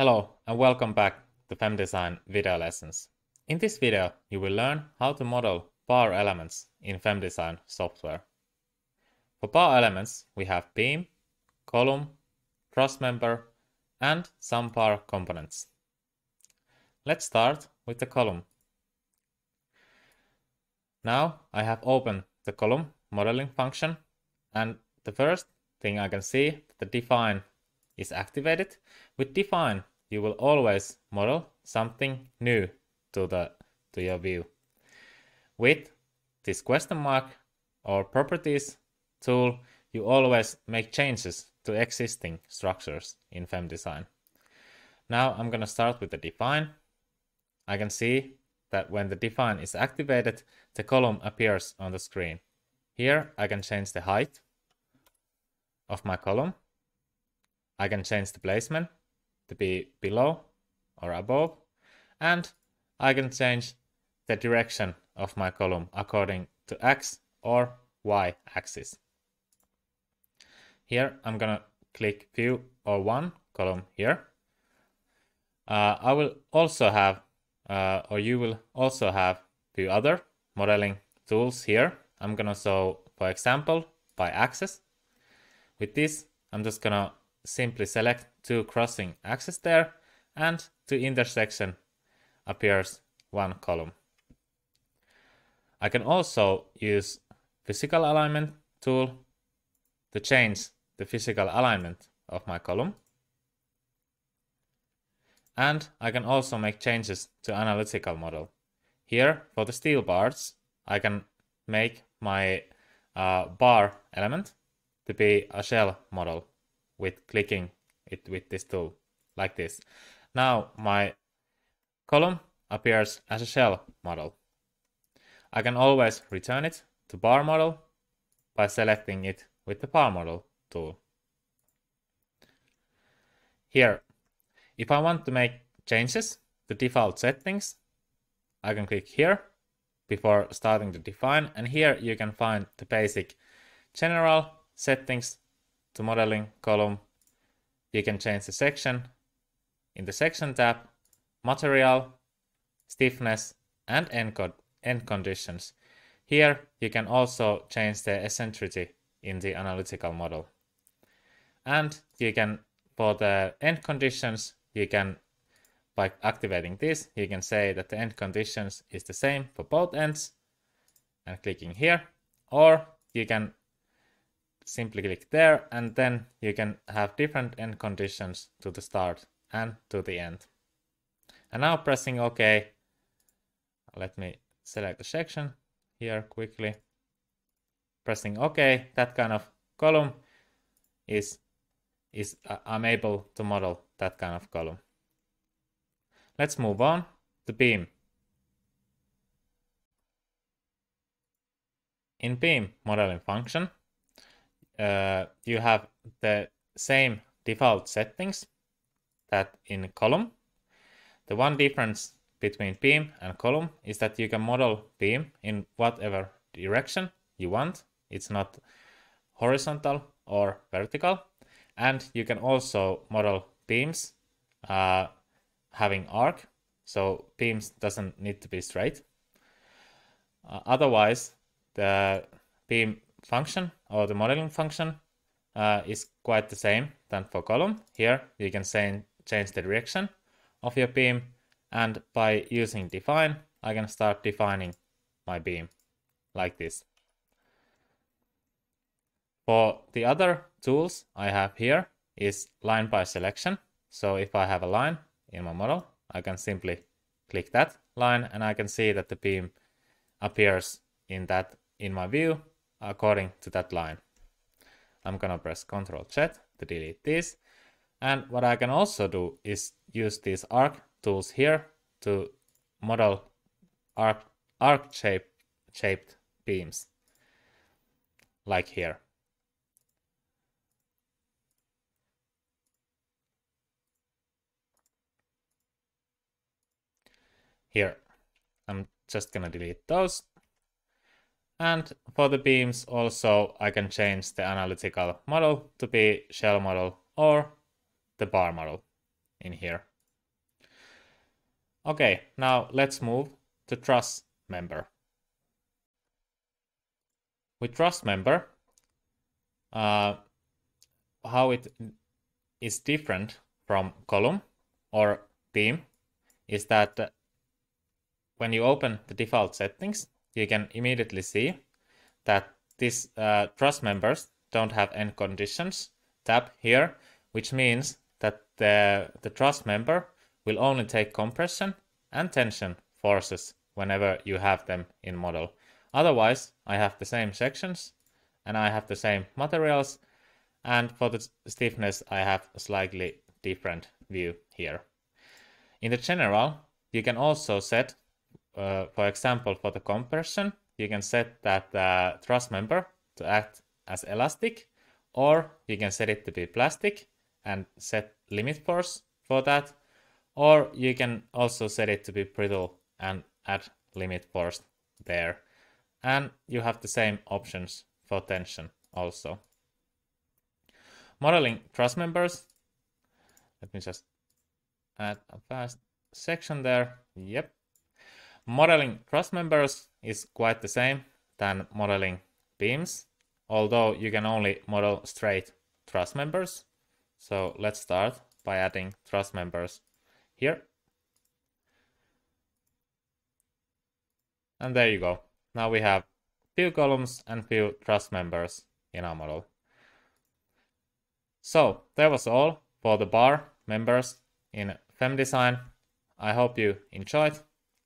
Hello and welcome back to FEM Design video lessons. In this video you will learn how to model bar elements in FEM Design software. For bar elements we have beam, column, cross member and some bar components. Let's start with the column. Now I have opened the column modeling function and the first thing I can see the define is activated. With define you will always model something new to your view. With this question mark or properties tool, you always make changes to existing structures in FEM Design. Now I'm going to start with the define. I can see that when the define is activated, the column appears on the screen. Here I can change the height of my column. I can change the placement to be below or above, and I can change the direction of my column according to X or Y axis. Here I'm gonna click View or One column here. I will also have, or you will also have few other modeling tools here. I'm gonna show, for example, by axis. With this, I'm just gonna simply select two crossing axes there, and to intersection appears one column. I can also use physical alignment tool to change the physical alignment of my column. And I can also make changes to analytical model. Here for the steel bars, I can make my bar element to be a shell model with clicking it with this tool, like this. Now my column appears as a shell model. I can always return it to bar model by selecting it with the bar model tool. Here, if I want to make changes to default settings, I can click here before starting to define, and here you can find the basic general settings to modeling column. You can change the section in the section tab, material, stiffness and end conditions. Here you can also change the eccentricity in the analytical model. And you can, for the end conditions, you can, by activating this, you can say that the end conditions is the same for both ends and clicking here, or you can simply click there and then you can have different end conditions to the start and to the end. And now pressing OK, let me select the section here quickly. Pressing OK, that kind of column is I'm able to model that kind of column. Let's move on to beam. In beam modeling function, you have the same default settings that in column. The one difference between beam and column is that you can model beam in whatever direction you want. It's not horizontal or vertical. And you can also model beams having arc. So beams doesn't need to be straight. Otherwise, the beam function or the modeling function is quite the same than for column. Here you can change the direction of your beam, and by using define I can start defining my beam like this. For the other tools I have here is line by selection. So if I have a line in my model, I can simply click that line and I can see that the beam appears in my view according to that line. I'm gonna press Ctrl-Z to delete this. And what I can also do is use these arc tools here to model arc shaped beams, like here. Here, I'm just gonna delete those. And for the beams also, I can change the analytical model to be shell model or the bar model in here. Okay, now let's move to truss member. With truss member, how it is different from column or beam is that when you open the default settings, you can immediately see that these truss members don't have end conditions tab here, which means that the truss member will only take compression and tension forces whenever you have them in model. Otherwise, I have the same sections and I have the same materials, and for the stiffness I have a slightly different view here. In the general, you can also set, for example, for the compression, you can set that truss member to act as elastic, or you can set it to be plastic and set limit force for that, or you can also set it to be brittle and add limit force there. And you have the same options for tension also. Modeling truss members. Let me just add a fast section there. Yep. Modeling truss members is quite the same than modeling beams, although you can only model straight truss members. So let's start by adding truss members here. And there you go. Now we have few columns and few truss members in our model. So that was all for the bar members in FEM Design. I hope you enjoyed,